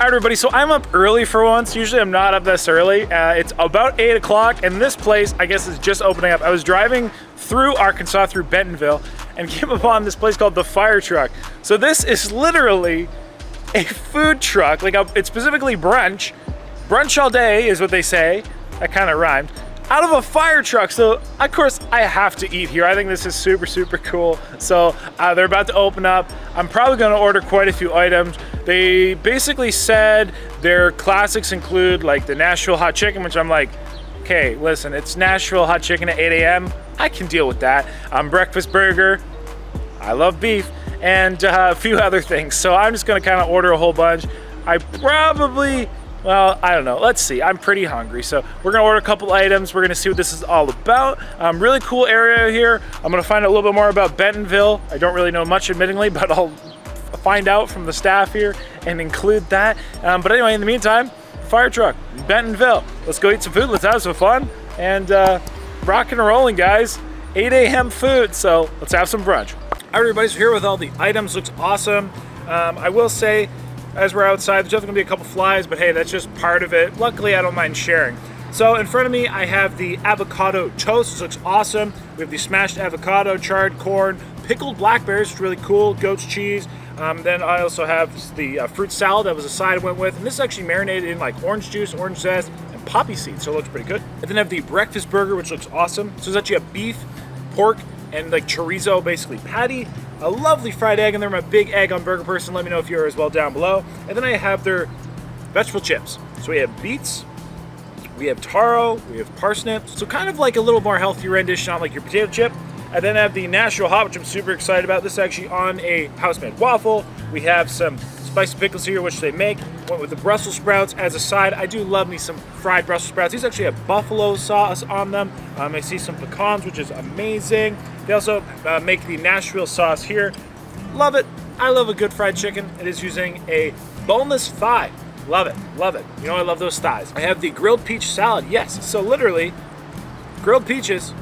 All right, everybody, so I'm up early for once. Usually I'm not up this early. It's about 8 o'clock, and this place, I guess, is just opening up. I was driving through Arkansas, through Bentonville, and came upon this place called The Fire Truck. So this is literally a food truck, like it's specifically brunch. Brunch all day is what they say. That kind of rhymed. Out of a fire truck, so of course I have to eat here. I think this is super, super cool. So they're about to open up. I'm probably gonna order quite a few items. They basically said their classics include like the Nashville Hot Chicken, which I'm like, okay, listen, it's Nashville Hot Chicken at 8 a.m. I can deal with that. Breakfast burger, I love beef, and a few other things. So I'm just gonna kind of order a whole bunch. I probably, well, I don't know, let's see, I'm pretty hungry. So we're gonna order a couple items, we're gonna see what this is all about. Really cool area here. I'm gonna find out a little bit more about Bentonville. I don't really know much, admittedly, but I'll find out from the staff here and include that. But anyway, in the meantime, Fire Truck, Bentonville. Let's go eat some food, let's have some fun, and rocking and rolling, guys. 8 a.m. food, so let's have some brunch. All right, everybody, so here with all the items, looks awesome. I will say, as we're outside, there's definitely gonna be a couple flies, but hey, that's just part of it. Luckily, I don't mind sharing. So in front of me, I have the avocado toast. This looks awesome. We have the smashed avocado, charred corn, pickled blackberries, it's really cool, goat's cheese. Then I also have the fruit salad. That was a side I went with. And this is actually marinated in like orange juice, orange zest, and poppy seeds, so it looks pretty good. And then I have the breakfast burger, which looks awesome. So it's actually a beef, pork, and like chorizo, basically patty. A lovely fried egg in there. I'm a big egg on burger person. Let me know if you're as well down below. And then I have their vegetable chips. So we have beets, we have taro, we have parsnips. So kind of like a little more healthy rendition on like your potato chip. And then I have the Nashville Hot, which I'm super excited about. This is actually on a house-made waffle. We have some spicy pickles here, which they make. Went with the Brussels sprouts as a side. I do love me some fried Brussels sprouts. These actually have buffalo sauce on them. I see some pecans, which is amazing. They also make the Nashville sauce here. Love it. I love a good fried chicken. It is using a boneless thigh. Love it. Love it. You know I love those thighs. I have the grilled peach salad. Yes. So literally, grilled peaches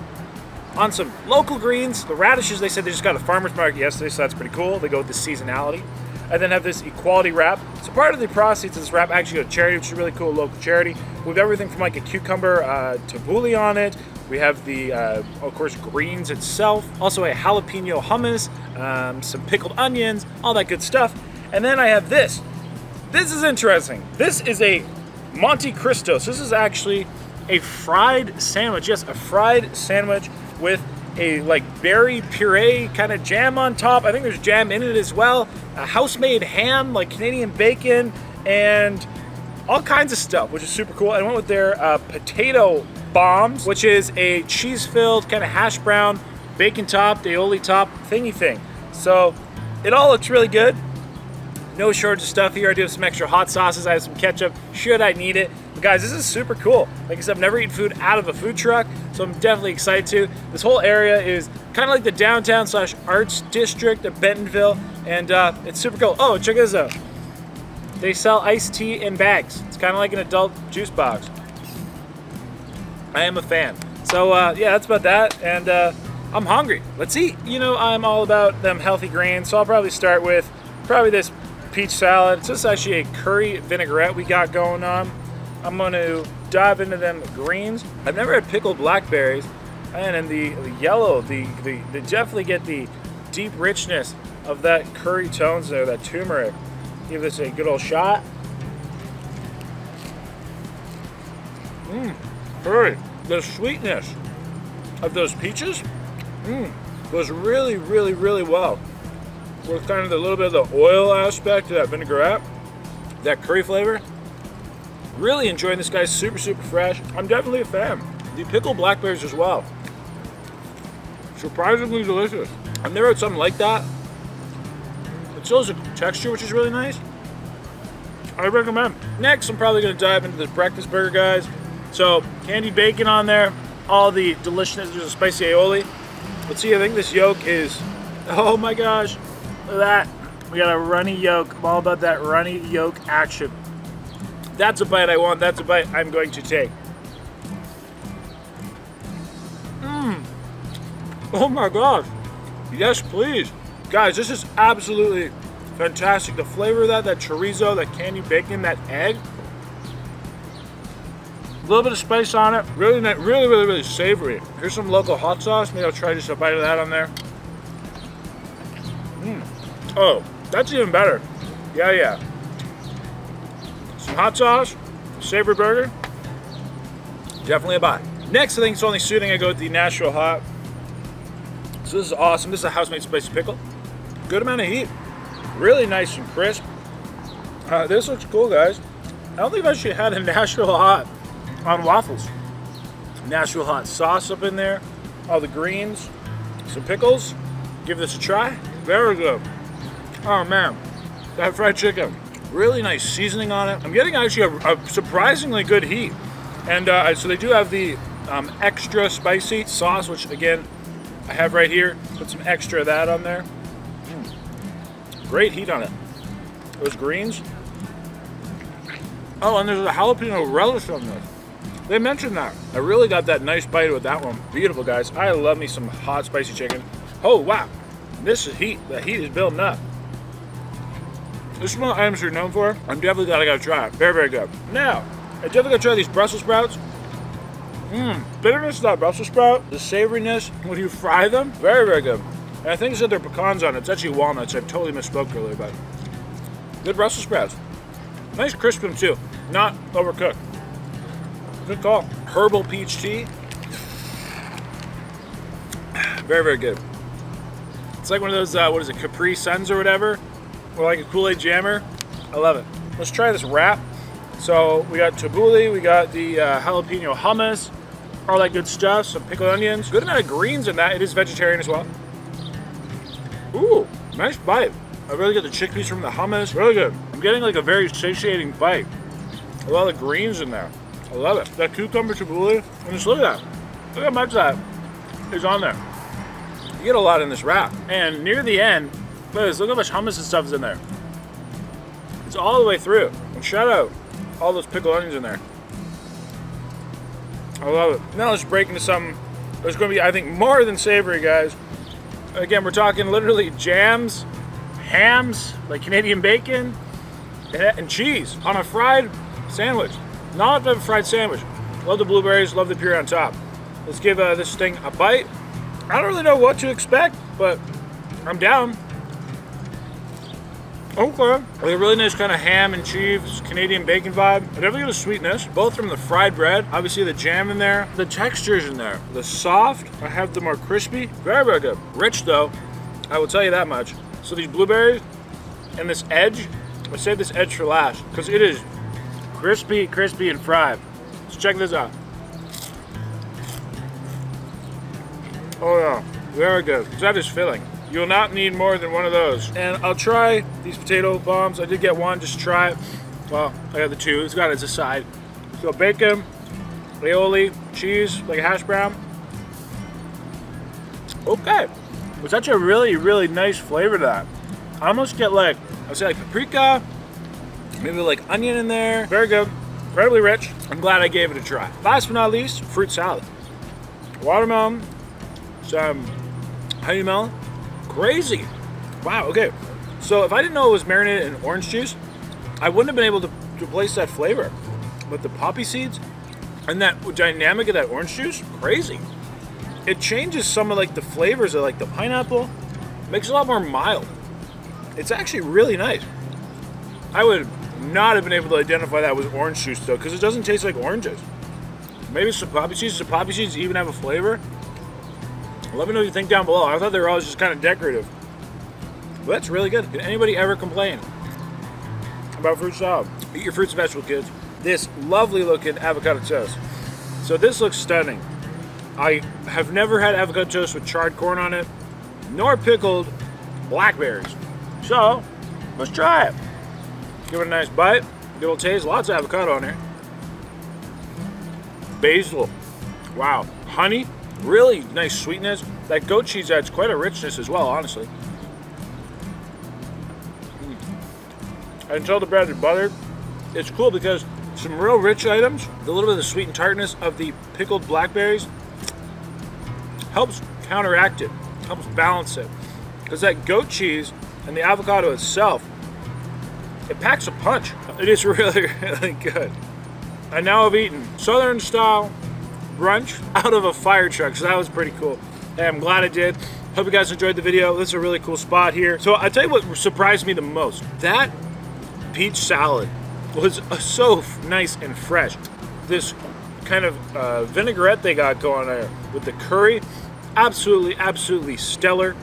on some local greens. The radishes, they said they just got a farmer's market yesterday, so that's pretty cool. They go with the seasonality. And then have this equality wrap. So part of the proceeds of this wrap actually go to charity, which is a really cool local charity. We have everything from like a cucumber tabbouleh on it. We have the, of course, greens itself. Also a jalapeno hummus, some pickled onions, all that good stuff. And then I have this. This is interesting. This is a Monte Cristo. So this is actually a fried sandwich. Yes, a fried sandwich with a like berry puree kind of jam on top. I think there's jam in it as well. A house-made ham, like Canadian bacon, and all kinds of stuff, which is super cool. I went with their potato bombs, which is a cheese-filled kind of hash brown, bacon top, aioli top, thingy thing. So it all looks really good. No shortage of stuff here. I do have some extra hot sauces. I have some ketchup, should I need it. But guys, this is super cool. Like I said, I've never eaten food out of a food truck, so I'm definitely excited to. This whole area is kind of like the downtown / arts district of Bentonville, and it's super cool. Oh, check this out. They sell iced tea in bags. It's kind of like an adult juice box. I am a fan. So yeah, that's about that, and I'm hungry. Let's eat. You know, I'm all about them healthy grains, so I'll probably start with probably this peach salad. So this is actually a curry vinaigrette we got going on. I'm going to dive into them greens. I've never had pickled blackberries, and in the yellow, they definitely get the deep richness of that curry tones there, that turmeric. Give this a good old shot. Curry. The sweetness of those peaches goes really, really, really well with kind of the little bit of the oil aspect of that vinaigrette, that curry flavor. Really enjoying this, guy's super, super fresh. I'm definitely a fan. The pickled blackberries as well. Surprisingly delicious. I've never had something like that. It still has a texture, which is really nice. I recommend. Next, I'm probably gonna dive into this breakfast burger, guys. So, candied bacon on there, all the deliciousness, there's a spicy aioli. Let's see, I think this yolk is, oh my gosh, look at that. We got a runny yolk. I'm all about that runny yolk action. That's a bite I want, that's a bite I'm going to take. Oh my gosh, yes please. Guys, this is absolutely Fantastic. The flavor of that, that chorizo, that candy bacon, that egg. A little bit of spice on it. Really, really savory. Here's some local hot sauce. Maybe I'll try just a bite of that on there. Oh, that's even better. Yeah, yeah. Some hot sauce, savory burger. Definitely a buy. Next, I think it's only suiting I go with the Nashville Hot. So this is awesome. This is a house-made spicy pickle. Good amount of heat. Really nice and crisp. This looks cool, guys. I don't think I've actually had a Nashville Hot on waffles. Nashville Hot sauce up in there. All the greens. Some pickles. Give this a try. Very good. Oh, man. That fried chicken. Really nice seasoning on it. I'm getting actually a surprisingly good heat. And so they do have the extra spicy sauce, which, again, I have right here. Put some extra of that on there. Great heat on it. Those greens. Oh, and there's a jalapeno relish on this. They mentioned that. I really got that nice bite with that one. Beautiful, guys. I love me some hot, spicy chicken. Oh, wow. This is heat. The heat is building up. This is one of the items you're known for. I'm definitely glad I got to try it. Very, very good. Now, I definitely got to try these Brussels sprouts. Bitterness of that Brussels sprout. The savoriness when you fry them. Very, very good. And I think it said they're pecans on it. It's actually walnuts. I totally misspoke earlier, but good Brussels sprouts. Nice crisp them too. Not overcooked. Good call. Herbal peach tea. Very, very good. It's like one of those, what is it, Capri Suns or whatever? Or like a Kool-Aid Jammer. I love it. Let's try this wrap. So we got tabbouleh, we got the jalapeno hummus, all that good stuff, some pickled onions. Good amount of greens in that. It is vegetarian as well. Ooh, nice bite. I really get the chickpeas from the hummus. Really good. I'm getting like a very satiating bite. A lot of greens in there. I love it. That cucumber tabbouleh. And just look at that. Look how much that is on there. You get a lot in this wrap. And near the end, look how much hummus and stuff is in there. It's all the way through. And shout out all those pickled onions in there. I love it. Now let's break into something that's going to be, I think, more than savory, guys. Again, we're talking literally jams, hams, like Canadian bacon, and cheese on a fried sandwich. Not a fried sandwich. Love the blueberries, love the puree on top. Let's give this thing a bite. I don't really know what to expect, but I'm down. Okay. Like a really nice kind of ham and cheese, Canadian bacon vibe. I definitely get a sweetness, both from the fried bread, obviously the jam in there, the textures in there. The soft, I have the more crispy. Very, very good. Rich though, I will tell you that much. So these blueberries and this edge, I saved this edge for last because it is crispy, crispy and fried. Let's check this out. Oh yeah, very good. That is filling. You'll not need more than one of those. And I'll try these potato bombs. I did get one, just try it. Well, I got the two, it's got it as a side. So bacon, aioli, cheese, like a hash brown. Okay. It's actually a really, really nice flavor to that. I almost get like, I would say like paprika, maybe like onion in there. Very good, incredibly rich. I'm glad I gave it a try. Last but not least, fruit salad. Watermelon, some honey melon. Crazy. Wow, okay. So if I didn't know it was marinated in orange juice, I wouldn't have been able to place that flavor. But the poppy seeds and that dynamic of that orange juice, crazy. It changes some of like the flavors of like the pineapple. Makes it a lot more mild. It's actually really nice. I would not have been able to identify that with orange juice though, because it doesn't taste like oranges. Maybe some poppy seeds. Does the poppy seeds even have a flavor? Let me know what you think down below. I thought they were always just kind of decorative. But that's really good. Did anybody ever complain about fruit salad? Eat your fruits and vegetables, kids. This lovely looking avocado toast. So this looks stunning. I have never had avocado toast with charred corn on it, nor pickled blackberries. So let's try it. Give it a nice bite. Good old taste. Lots of avocado on here. Basil. Wow. Honey. Really nice sweetness. That goat cheese adds quite a richness as well, honestly. Until the bread is buttered, it's cool because some real rich items, a little bit of the sweet and tartness of the pickled blackberries helps counteract it, helps balance it. Because that goat cheese And the avocado itself, it packs a punch. It is really, really good. I now have eaten Southern style brunch out of a fire truck, so that was pretty cool. Hey, I'm glad I did. Hope you guys enjoyed the video. This is a really cool spot here. So I'll tell you what surprised me the most. That peach salad was so nice and fresh. This kind of vinaigrette they got going there with the curry, absolutely, absolutely stellar.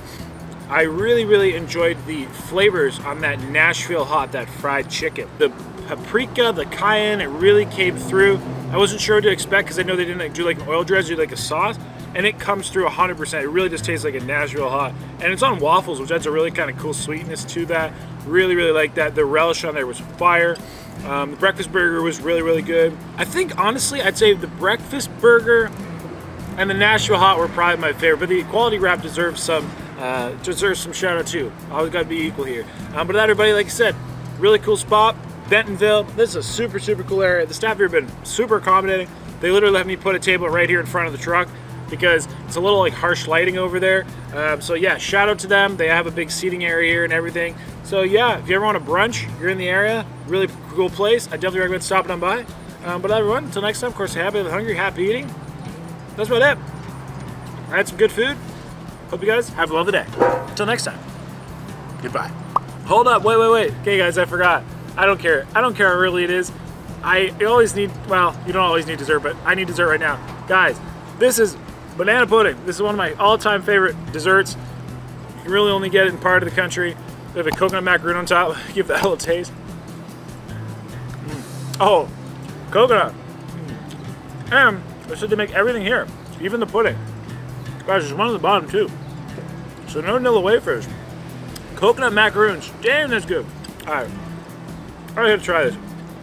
I really, really enjoyed the flavors on that Nashville Hot, that fried chicken. The paprika, the cayenne, it really came through. I wasn't sure what to expect because I know they didn't do like an oil dress, do like a sauce, and it comes through 100%. It really just tastes like a Nashville Hot. And it's on waffles, which adds a really kind of cool sweetness to that. Really, really like that. The relish on there was fire. The breakfast burger was really, really good. I think, honestly, I'd say the breakfast burger and the Nashville Hot were probably my favorite, but the quality wrap deserves some shout out too. Always gotta be equal here. But with that, everybody, like I said, really cool spot, Bentonville. This is a super, super cool area. The staff here have been super accommodating. They literally let me put a table right here in front of the truck because it's a little like harsh lighting over there. So yeah, shout out to them. They have a big seating area here and everything. So yeah, if you ever want a brunch, you're in the area, really cool place. I definitely recommend stopping on by. But everyone, until next time, of course, happy, hungry, happy eating. That's about it. I had some good food. Hope you guys have a lovely day. Until next time, goodbye. Hold up, wait, wait, wait. Okay guys, I forgot. I don't care. I don't care how early it is. I always need, well, you don't always need dessert, but I need dessert right now. Guys, this is banana pudding. This is one of my all-time favorite desserts. You can really only get it in part of the country. They have a coconut macaroon on top. Give that a little taste. Oh, coconut. And they said they make everything here, even the pudding. Guys, there's one at the bottom too. So no vanilla wafers. Coconut macaroons. Damn, that's good. All right. All right, I gotta try this.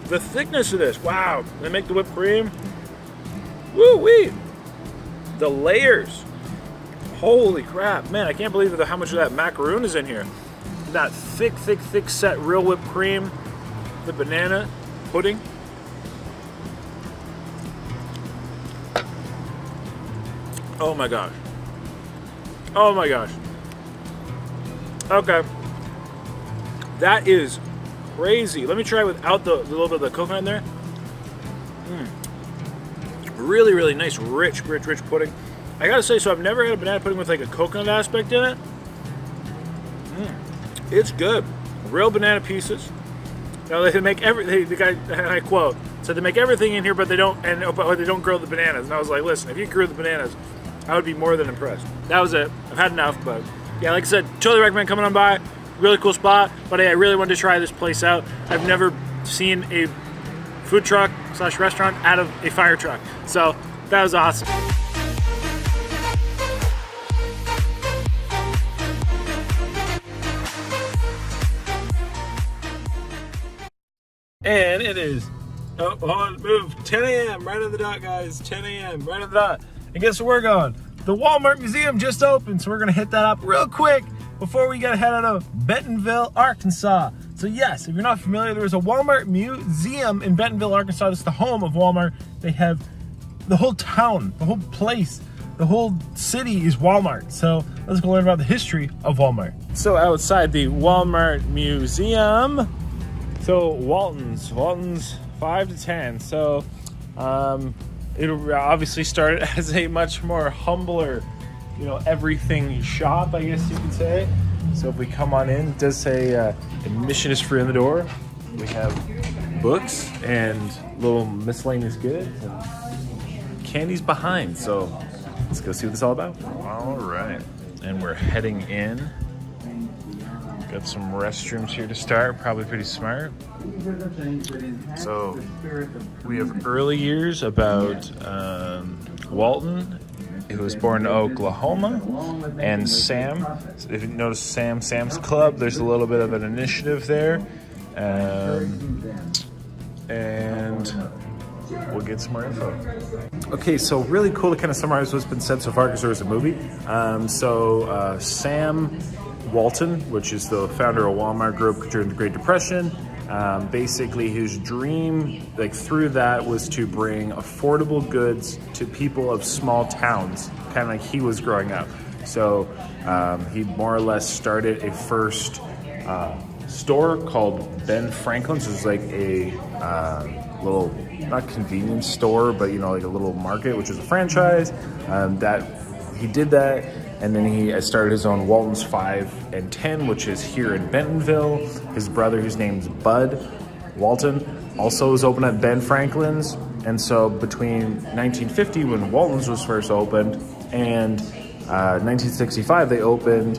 The thickness of this. Wow. They make the whipped cream. Woo-wee. The layers. Holy crap. Man, I can't believe how much of that macaroon is in here. That thick, thick, thick set real whipped cream. The banana pudding. Oh my gosh. Oh my gosh. Okay. That is crazy. Let me try without the little bit of the coconut in there. Really, really nice, rich, rich, rich pudding. I gotta say, so I've never had a banana pudding with like a coconut aspect in it. It's good. Real banana pieces. Now they make everything, the guy, and I quote, so they make everything in here, but they don't grow the bananas. And I was like, listen, if you grew the bananas, I would be more than impressed. That was it. I've had enough, but yeah, like I said, totally recommend coming on by. Really cool spot, but hey, I really wanted to try this place out. I've never seen a food truck / restaurant out of a fire truck. So that was awesome. And it is, oh, hold on, move, 10 a.m. right on the dot, guys, 10 a.m. right on the dot. And guess where we're going? The Walmart Museum just opened, so we're gonna hit that up real quick before we gotta head out of Bentonville, Arkansas. So yes, if you're not familiar, there is a Walmart Museum in Bentonville, Arkansas. That's the home of Walmart. They have the whole town, the whole place, the whole city is Walmart. So let's go learn about the history of Walmart. So outside the Walmart Museum, so Walton's 5 to 10. So, it obviously started as a much more humbler, you know, everything shop, I guess you could say. So if we come on in, it does say admission is free on the door. We have books and little miscellaneous goods and candies behind. So let's go see what it's all about. All right. And we're heading in. Got some restrooms here to start, probably pretty smart. So we have early years about Walton, who was born in Oklahoma, and Sam. If you notice Sam's Club, there's a little bit of an initiative there. And we'll get some more info. Okay, so really cool to kind of summarize what's been said so far because there was a movie. Sam Walton, which is the founder of Walmart Group during the Great Depression. Basically his dream, like through that, was to bring affordable goods to people of small towns, kind of like he was growing up. So he more or less started a first store called Ben Franklin's. Is like a little, not convenience store, but you know, like a little market, which is a franchise. That he did that, and then he started his own Walton's 5 and 10, which is here in Bentonville. His brother, whose name's Bud Walton, also was open at Ben Franklin's. And so between 1950, when Walton's was first opened, and 1965, they opened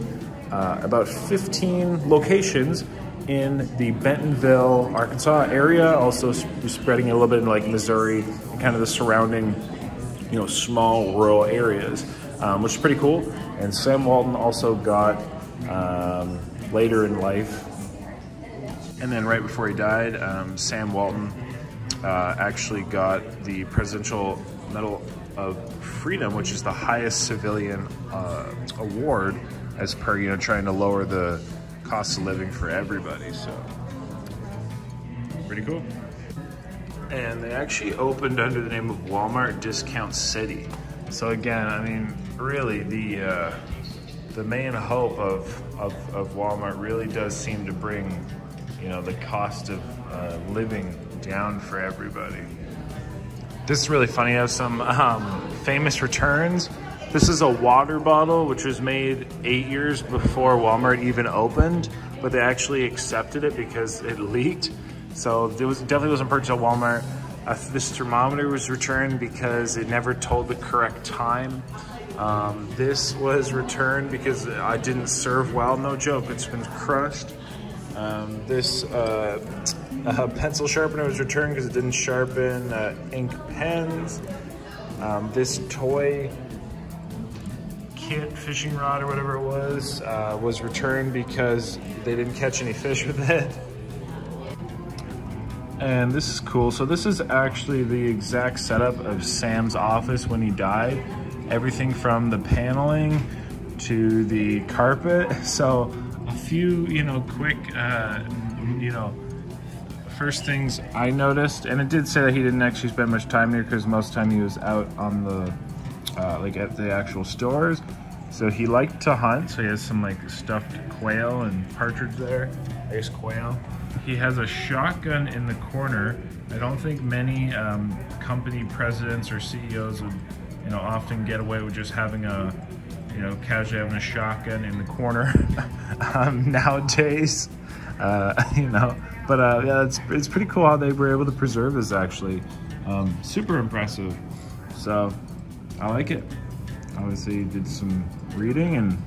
about 15 locations in the Bentonville, Arkansas area, also spreading a little bit in like Missouri and kind of the surrounding, you know, small rural areas, which is pretty cool. And Sam Walton also got later in life, and then right before he died, Sam Walton actually got the Presidential Medal of Freedom, which is the highest civilian award, as per, you know, trying to lower the cost of living for everybody. So pretty cool. And they actually opened under the name of Walmart Discount City. So again, I mean, really the main hope of Walmart really does seem to bring, you know, the cost of living down for everybody. This is really funny. I have some famous returns. This is a water bottle, which was made 8 years before Walmart even opened, but they actually accepted it because it leaked. So it definitely wasn't purchased at Walmart. This thermometer was returned because it never told the correct time. This was returned because I didn't serve well, no joke. It's been crushed. This pencil sharpener was returned because it didn't sharpen ink pens. This toy kit, fishing rod or whatever it was returned because they didn't catch any fish with it. And this is cool. So this is actually the exact setup of Sam's office when he died. Everything from the paneling to the carpet. So a few, you know, quick, you know, first things I noticed, and it did say that he didn't actually spend much time here because most of the time he was out on the, like at the actual stores. So he liked to hunt. So he has some like stuffed quail and partridge there. There's quail. He has a shotgun in the corner. I don't think many company presidents or CEOs would, you know, often get away with just having a, you know, casually having a shotgun in the corner nowadays. You know, but yeah, it's pretty cool how they were able to preserve this, actually. Super impressive. So I like it. Obviously you did some reading and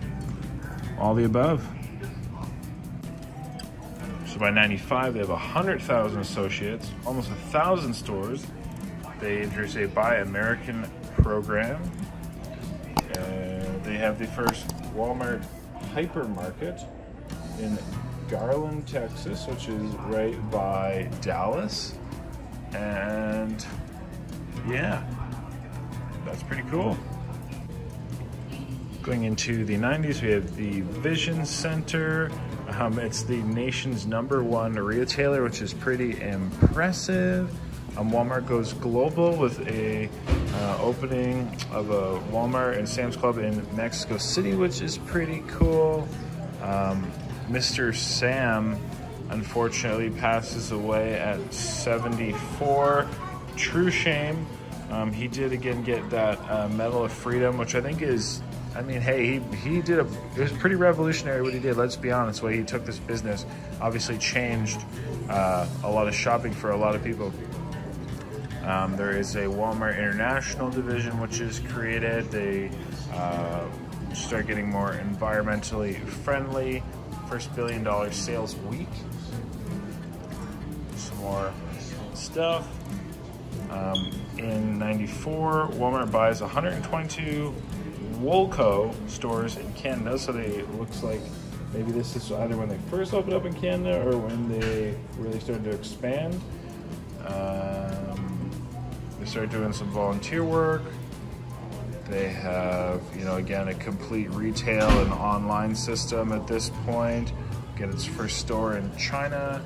all the above. So by 95, they have 100,000 associates, almost 1,000 stores. They introduced a Buy American program. They have the first Walmart hypermarket in Garland, Texas, which is right by Dallas. And yeah, that's pretty cool. Going into the 90s, we have the Vision Center. It's the nation's #1 retailer, which is pretty impressive. Walmart goes global with a opening of a Walmart and Sam's Club in Mexico City, which is pretty cool. Mr. Sam, unfortunately, passes away at 74. True shame. He did again get that Medal of Freedom, which I think is, I mean, hey, he did a, it was pretty revolutionary what he did, let's be honest. The way he took this business obviously changed a lot of shopping for a lot of people. There is a Walmart International division which is created. They start getting more environmentally friendly. First $1 billion sales week. Some more stuff. In 94, Walmart buys 122 Woolco stores in Canada. So they, it looks like maybe this is either when they first opened up in Canada or when they really started to expand. They started doing some volunteer work. They have, you know, again, a complete retail and online system at this point. Get its first store in China.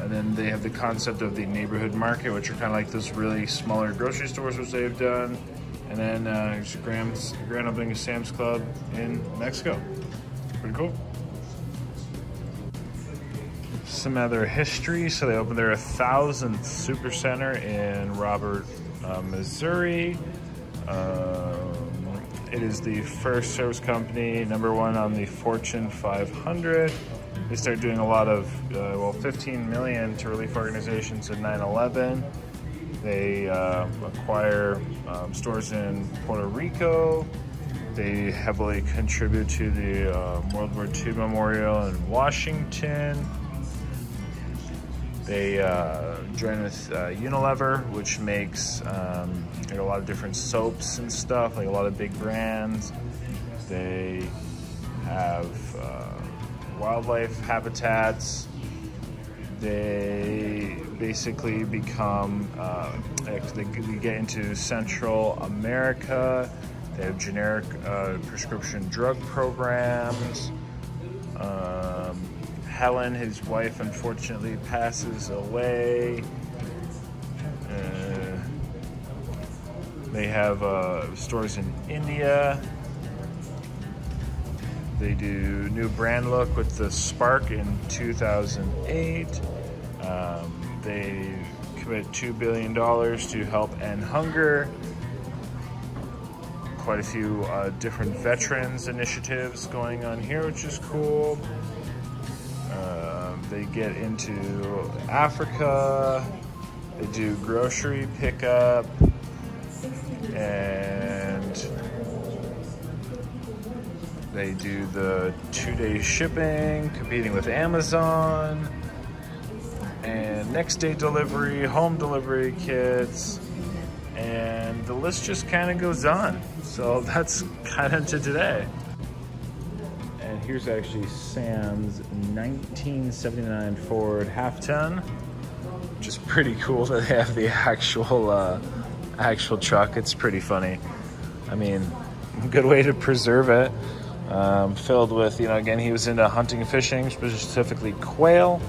And then they have the concept of the neighborhood market, which are kind of like those really smaller grocery stores, which they've done. And then there's a grand opening of Sam's Club in Mexico. Pretty cool. Some other history. So they opened their 1,000th Supercenter in Robert, Missouri. It is the first service company, #1 on the Fortune 500. They started doing a lot of, well, $15 million to relief organizations in 9/11. They acquire stores in Puerto Rico. They heavily contribute to the World War II Memorial in Washington. They join with Unilever, which makes like a lot of different soaps and stuff, like a lot of big brands. They have wildlife habitats. They basically become, they get into Central America. They have generic prescription drug programs. Helen, his wife, unfortunately passes away. They have stores in India. They do new brand look with the Spark in 2008. They commit $2 billion to help end hunger. Quite a few different veterans initiatives going on here, which is cool. They get into Africa. They do grocery pickup. And they do the two-day shipping, competing with Amazon. And next day delivery, home delivery kits. And the list just kind of goes on. So that's kind of to today. And here's actually Sam's 1979 Ford half-ton, which is pretty cool that they have the actual truck. It's pretty funny. I mean, good way to preserve it. Filled with, you know, again, he was into hunting and fishing, specifically quail.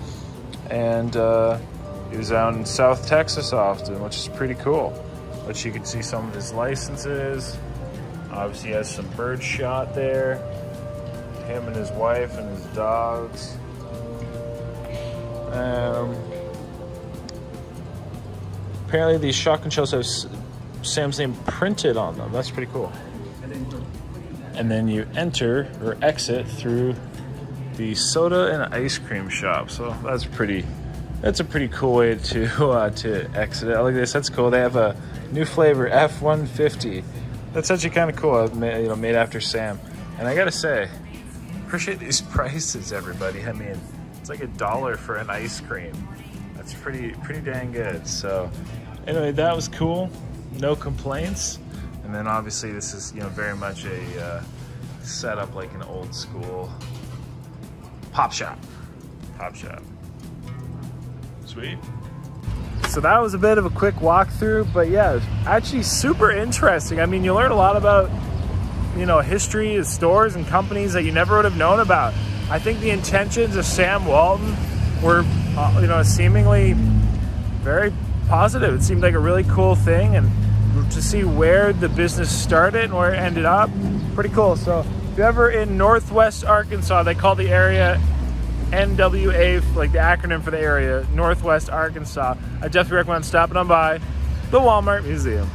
And he was out in South Texas often, which is pretty cool. But you can see some of his licenses. Obviously he has some bird shot there. Him and his wife and his dogs. Apparently these shotgun shells have Sam's name printed on them. That's pretty cool. And then you enter or exit through the soda and ice cream shop. So that's pretty, that's a pretty cool way to exit it. I like this, that's cool. They have a new flavor, F-150. That's actually kind of cool, you know, made after Sam. And I gotta say, appreciate these prices, everybody. I mean, it's like $1 for an ice cream. That's pretty dang good. So anyway, that was cool. No complaints. And then obviously this is, you know, very much a setup like an old school pop shop. Sweet. So that was a bit of a quick walkthrough, but yeah, actually super interesting. I mean, you learn a lot about, you know, history of stores and companies that you never would have known about. I think the intentions of Sam Walton were, you know, seemingly very positive. It seemed like a really cool thing, and to see where the business started and where it ended up, pretty cool. So if you're ever in Northwest Arkansas, they call the area NWA, like the acronym for the area, Northwest Arkansas. I definitely recommend stopping on by the Walmart Museum.